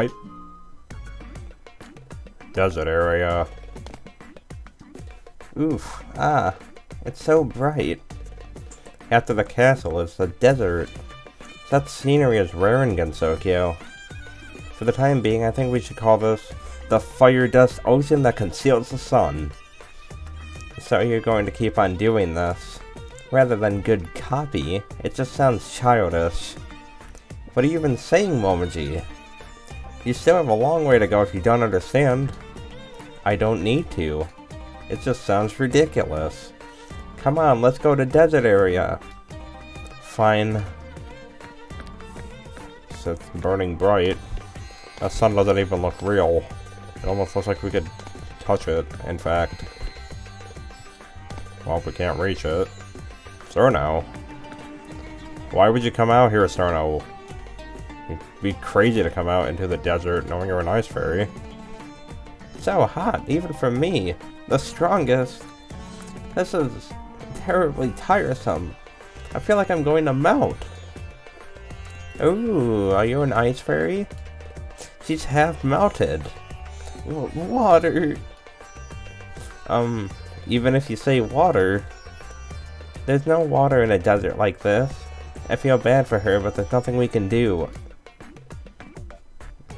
pipe. Desert area. Oof. Ah. It's so bright. After the castle is the desert. Such scenery is rare in Gensokyo. For the time being, I think we should call this the fire dust ocean that conceals the sun. So you're going to keep on doing this. Rather than good copy, it just sounds childish. What are you even saying, Momiji? You still have a long way to go if you don't understand. I don't need to. It just sounds ridiculous. Come on, let's go to desert area. Fine. So it's burning bright. The sun doesn't even look real. It almost looks like we could touch it, in fact. Well, we can't reach it. Cirno? Why would you come out here, Sterno? It'd be crazy to come out into the desert knowing you're an ice fairy. So hot, even for me, the strongest. This is terribly tiresome. I feel like I'm going to melt. Ooh, are you an ice fairy? She's half melted. Water. Even if you say water, there's no water in a desert like this. I feel bad for her, but there's nothing we can do.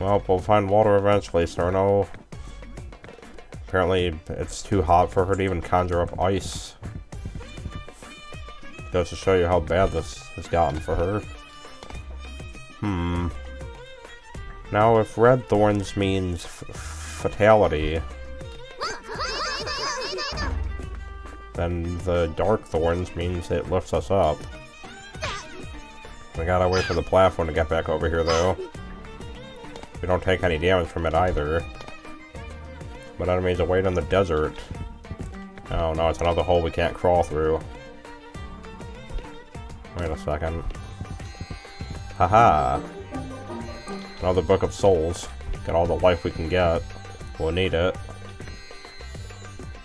Well, we'll find water eventually, Sterno. Apparently, it's too hot for her to even conjure up ice. Just to show you how bad this has gotten for her. Hmm. Now, if red thorns means fatality, then the dark thorns means it lifts us up. We gotta wait for the platform to get back over here, though. We don't take any damage from it either. But enemies are waiting in the desert. Oh no, it's another hole we can't crawl through. Wait a second. Haha. Another Book of Souls. Get all the life we can get. We'll need it.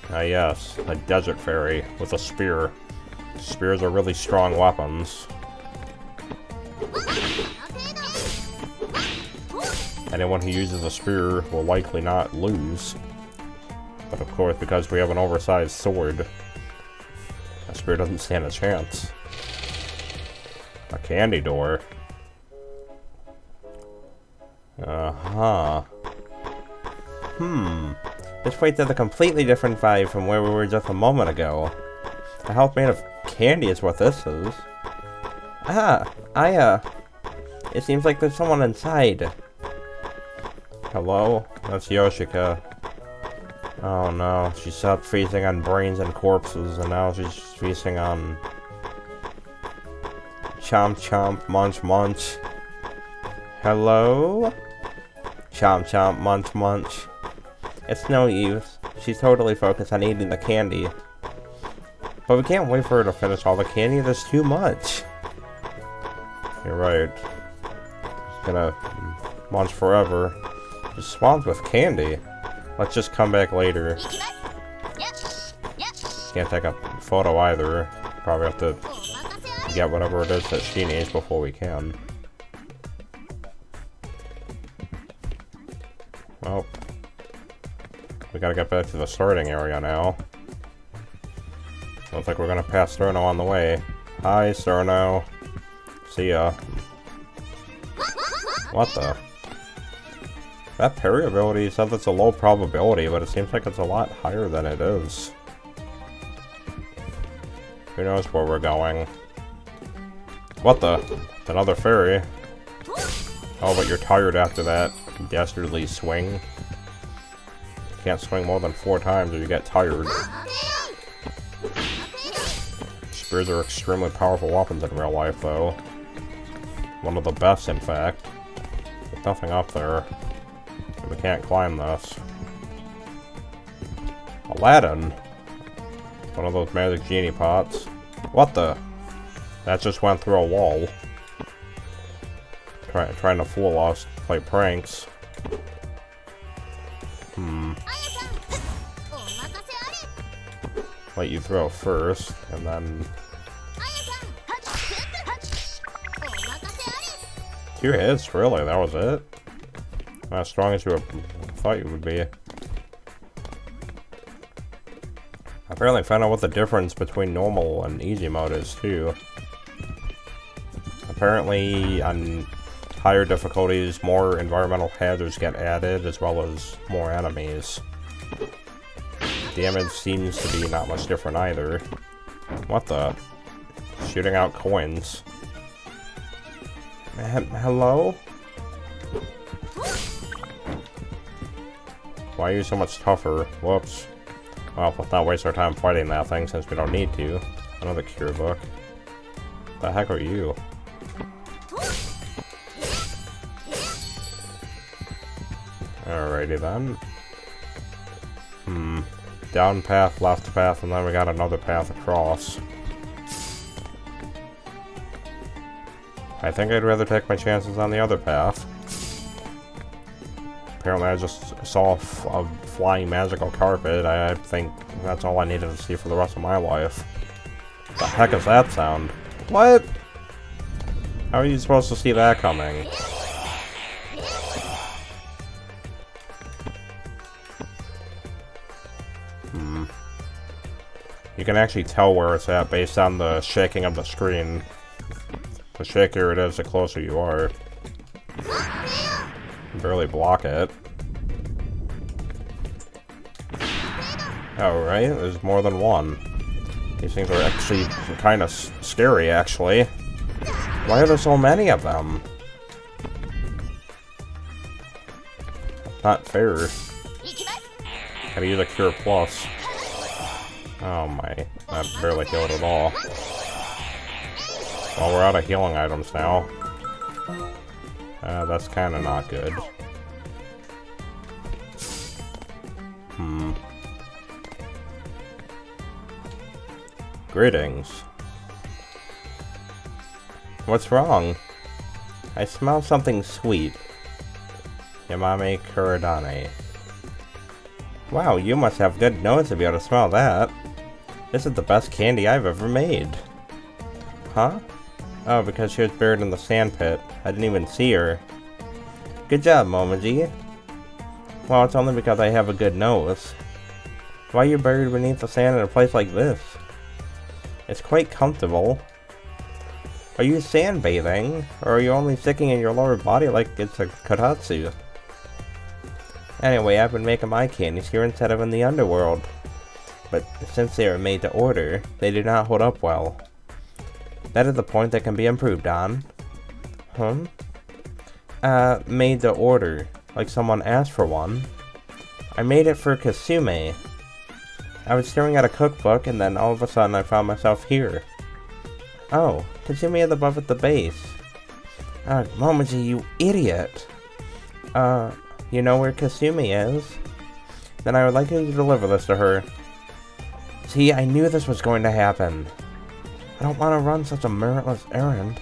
Ah yes, a desert fairy with a spear. Spears are really strong weapons. Anyone who uses a spear will likely not lose. But of course, because we have an oversized sword, a spear doesn't stand a chance. A candy door. Uh-huh. Hmm. This place has a completely different vibe from where we were just a moment ago. A house made of candy is what this is. Ah! Aya! It seems like there's someone inside. Hello? That's Yoshika. Oh no, she stopped feasting on brains and corpses, and now she's feasting on... Chomp chomp, munch munch. Hello? Chomp chomp, munch munch. It's no use. She's totally focused on eating the candy. But we can't wait for her to finish all the candy. There's too much. You're right. She's gonna munch forever. She's swamped with candy. Let's just come back later. Can't take a photo either. Probably have to get whatever it is that she needs before we can. Well. We gotta get back to the starting area now. Looks like we're gonna pass Sterno on the way. Hi, Sterno. See ya. What the? That parry ability says it's a low probability, but it seems like it's a lot higher than it is. Who knows where we're going? What the? It's another fairy. Oh, but you're tired after that dastardly swing. Can't swing more than 4 times or you get tired. Spears are extremely powerful weapons in real life, though. One of the best, in fact. There's nothing up there. We can't climb this. Aladdin? One of those magic genie pots. What the? That just went through a wall. Trying to fool us, play pranks. Let you throw first, and then... 2 hits? Really? That was it? Not as strong as you thought you would be. Apparently I found out what the difference between normal and easy mode is too. Apparently on higher difficulties more environmental hazards get added as well as more enemies. Damage seems to be not much different either. What the? Shooting out coins. Hello? Why are you so much tougher? Whoops. Well, let's not waste our time fighting that thing since we don't need to. Another cure book. The heck are you? Alrighty then. Down path, left path, and then we got another path across. I think I'd rather take my chances on the other path. Apparently I just saw a flying magical carpet. I think that's all I needed to see for the rest of my life. The heck is that sound? What? How are you supposed to see that coming? You can actually tell where it's at based on the shaking of the screen. The shakier it is, the closer you are. You can barely block it. Alright, there's more than one. These things are actually kind of scary, actually. Why are there so many of them? Not fair. Gotta use a cure plus. Oh my, that barely healed at all. Well, we're out of healing items now. That's kind of not good. Greetings. What's wrong? I smell something sweet. Yamame Kurodani. Wow, you must have good nose to be able to smell that. This is the best candy I've ever made. Huh? Oh, because she was buried in the sand pit. I didn't even see her. Good job, Momiji. Well, it's only because I have a good nose. Why are you buried beneath the sand in a place like this? It's quite comfortable. Are you sandbathing? Or are you only sticking in your lower body like it's a katatsu? Anyway, I've been making my candies here instead of in the underworld. But since they are made to order, they do not hold up well. That is the point that can be improved on. Huh? Made to order. Like someone asked for one. I made it for Kisume. I was staring at a cookbook and then all of a sudden I found myself here. Oh, Kasume is above at the base. Momiji, you idiot! You know where Kasumi is? Then I would like you to deliver this to her. See, I knew this was going to happen. I don't want to run such a meritless errand.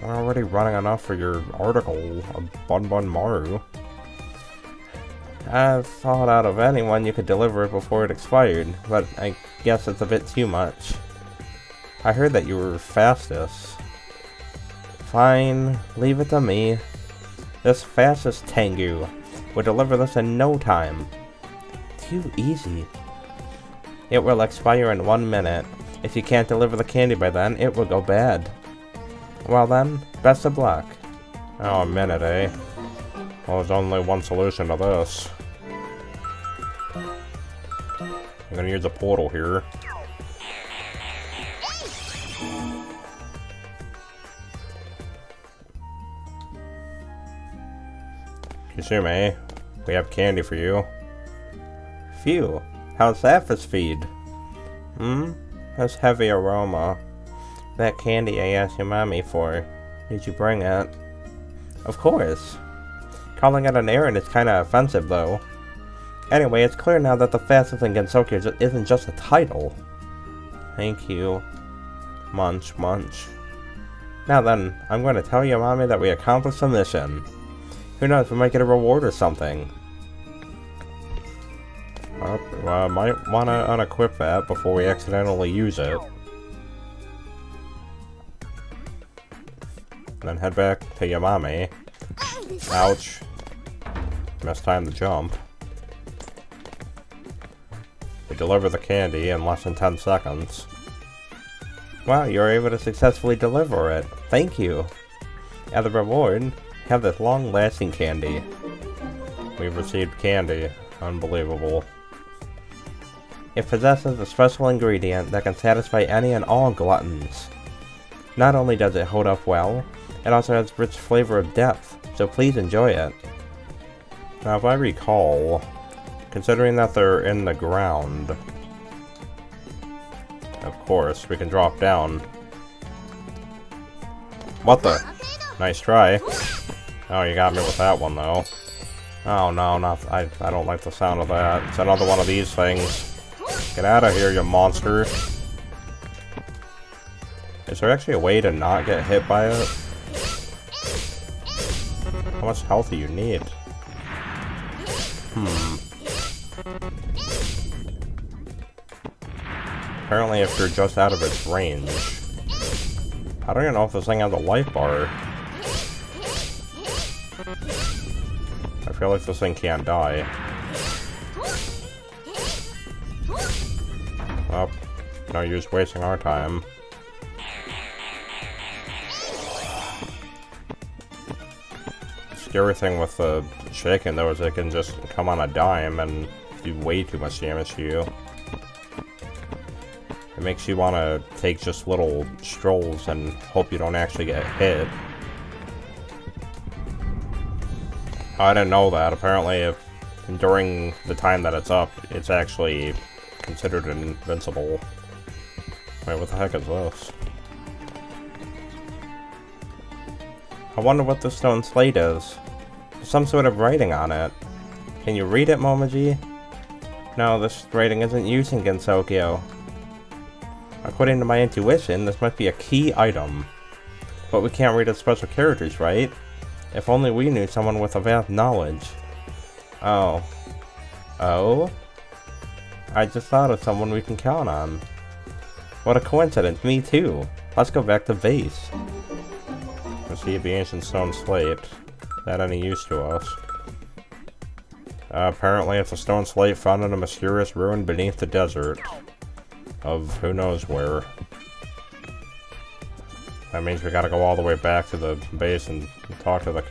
We're already running enough for your article, Bonbon Maru. I thought out of anyone you could deliver it before it expired, but I guess it's a bit too much. I heard that you were fastest. Fine, leave it to me. This fastest Tengu will deliver this in no time. Too easy. It will expire in 1 minute. If you can't deliver the candy by then, it will go bad. Well then, best of luck. Oh, a minute, eh? Well, there's only one solution to this. I'm gonna use a portal here. Kisume, we have candy for you. Phew, how's that for speed? That's heavy aroma. That candy I asked your mommy for. Did you bring it? Of course. Calling it an errand is kinda offensive though. Anyway, it's clear now that the fastest in Gensokyo isn't just a title. Thank you. Munch, munch. Now then, I'm going to tell your mommy that we accomplished the mission. Who knows, we might get a reward or something. I might want to unequip that before we accidentally use it. And then head back to Yamame. Ouch. Missed time to jump. We deliver the candy in less than 10 seconds. Wow, you were able to successfully deliver it. Thank you. As a reward, have this long-lasting candy. We've received candy. Unbelievable. It possesses a special ingredient that can satisfy any and all gluttons. Not only does it hold up well, it also has rich flavor of depth, so please enjoy it. Now if I recall, considering that they're in the ground, of course, we can drop down. What the? Nice try. Oh, you got me with that one though. Oh no, not, I don't like the sound of that. It's another one of these things. Get out of here, you monster. Is there actually a way to not get hit by it? How much health do you need? Apparently if you're just out of its range. I don't even know if this thing has a life bar. I feel like this thing can't die. Oh, no use wasting our time. The scary thing with the chicken though is it can just come on a dime and do way too much damage to you. It makes you want to take just little strolls and hope you don't actually get hit. I didn't know that. Apparently, if during the time that it's up, it's actually considered invincible. Wait, what the heck is this? I wonder what this stone slate is. There's some sort of writing on it. Can you read it, Momiji? No, this writing isn't used in Gensokyo. According to my intuition, this must be a key item. But we can't read its special characters, right? If only we knew someone with a vast knowledge. Oh. Oh? I just thought of someone we can count on. What a coincidence, me too. Let's go back to base. Receive the ancient stone slate. Not any use to us. Apparently it's a stone slate found in a mysterious ruin beneath the desert. Of who knows where. That means we gotta go all the way back to the base and talk to the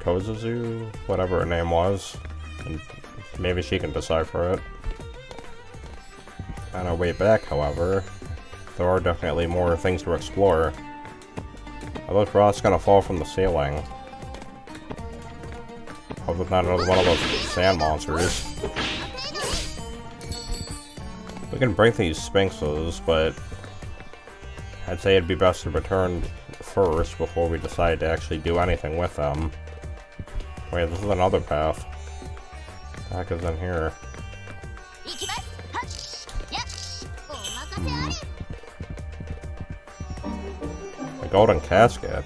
Kozuzu, whatever her name was, and maybe she can decipher it. On our way back, however, there are definitely more things to explore. Are those rocks gonna fall from the ceiling? Hope it's not another one of those sand monsters. We can break these sphinxes, but I'd say it'd be best to return first before we decide to actually do anything with them. Wait, this is another path. What the heck is in here? A golden casket?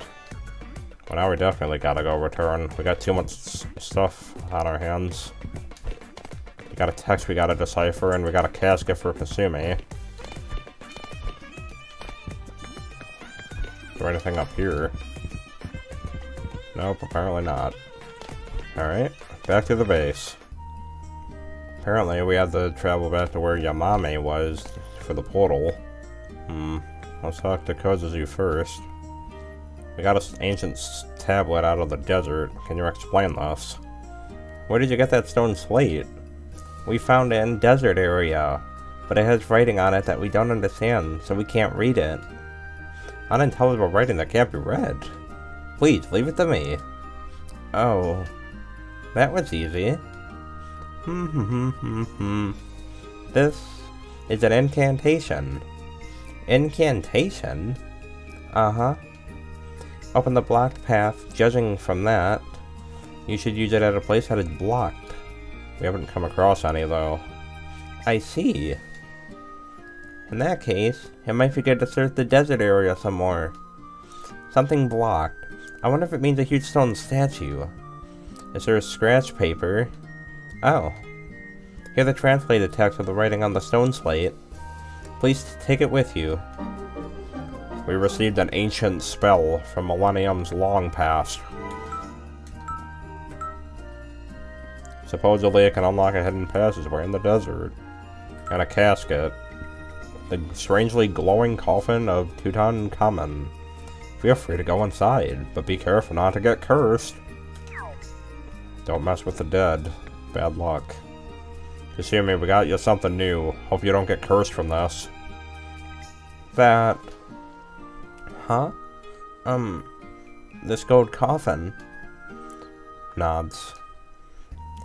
Well, now we definitely gotta go return. We got too much stuff on our hands. We got a text we gotta decipher, and we got a casket for Kasumi. Or anything up here. Nope, apparently not. Alright, back to the base. Apparently we had to travel back to where Yamame was for the portal. Let's talk to Kozuzu first. We got an ancient tablet out of the desert. Can you explain this? Where did you get that stone slate? We found it in the desert area, but it has writing on it that we don't understand, so we can't read it. Unintelligible writing that can't be read. Please, leave it to me. Oh. That was easy. This is an incantation. Incantation? Uh-huh. Open the blocked path. Judging from that, you should use it at a place that is blocked. We haven't come across any, though. I see. In that case, it might be good to search the desert area some more. Something blocked. I wonder if it means a huge stone statue. Is there a scratch paper? Oh. Hear the translated text of the writing on the stone slate. Please take it with you. We received an ancient spell from millenniums long past. Supposedly it can unlock a hidden passageway in the desert. And a casket. The strangely glowing coffin of Tutankhamen. Feel free to go inside, but be careful not to get cursed. Don't mess with the dead. Bad luck. Kasumi, we got you something new. Hope you don't get cursed from this. That... Huh? This gold coffin... Nods.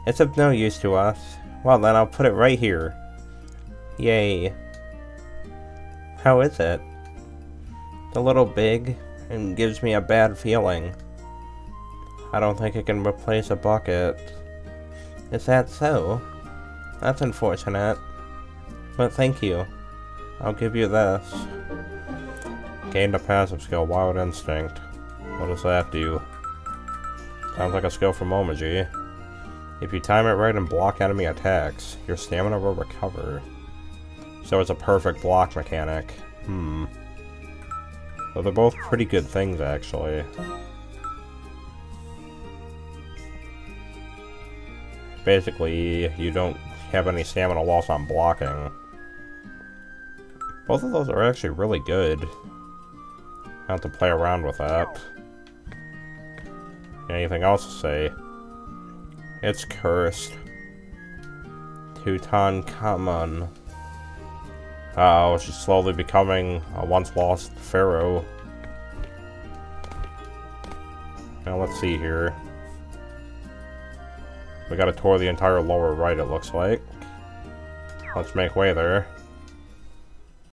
It's of no use to us. Well then, I'll put it right here. Yay. How is it? A little big, and gives me a bad feeling. I don't think it can replace a bucket. Is that so? That's unfortunate. But thank you. I'll give you this. Gained a passive skill, Wild Instinct. What does that do? Sounds like a skill from Momiji. If you time it right and block enemy attacks, your stamina will recover. So it's a perfect block mechanic. So they're both pretty good things, actually. Basically, you don't have any stamina loss on blocking. Both of those are actually really good. I have to play around with that. Anything else to say? It's cursed. Tutankhamen. Oh, she's slowly becoming a once-lost pharaoh. Now, let's see here. We gotta tour the entire lower right, it looks like. Let's make way there.